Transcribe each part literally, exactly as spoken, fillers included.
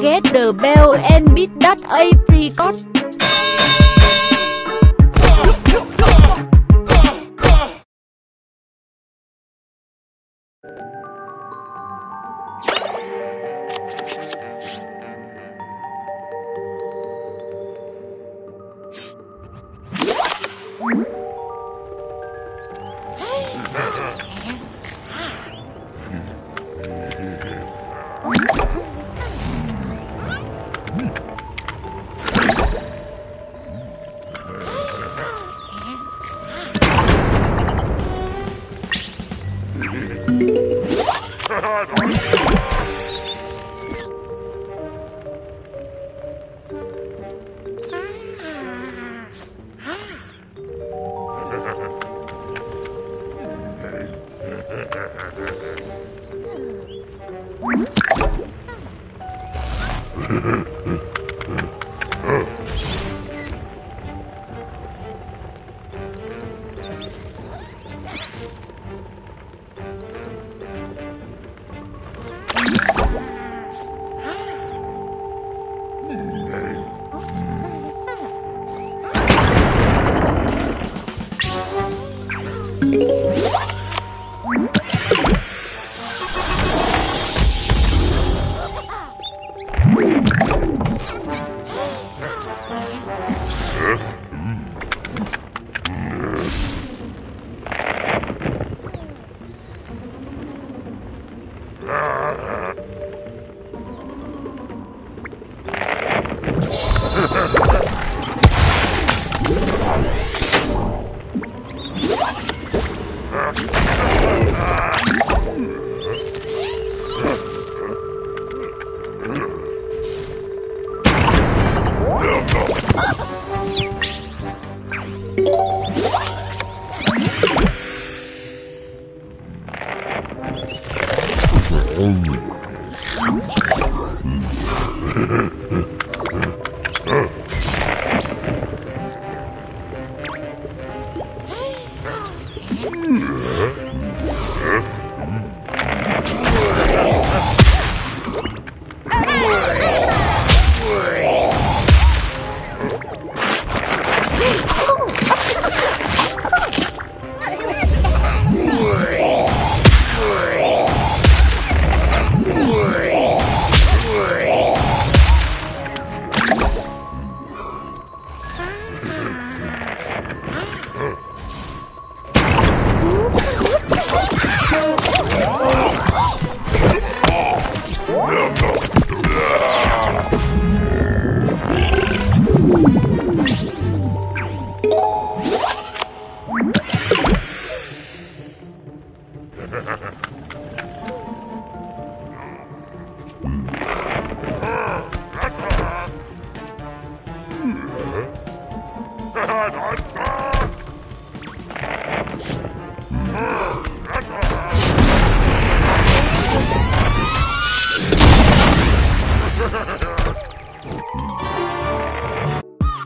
Get the belt and beat that apricot.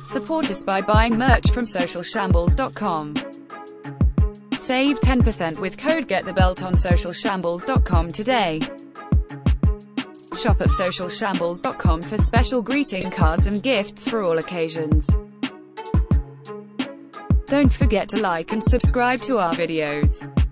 Support us by buying merch from social shambles dot com. Save ten percent with code GetTheBelt on social shambles dot com today. Shop at social shambles dot com for special greeting cards and gifts for all occasions. Don't forget to like and subscribe to our videos.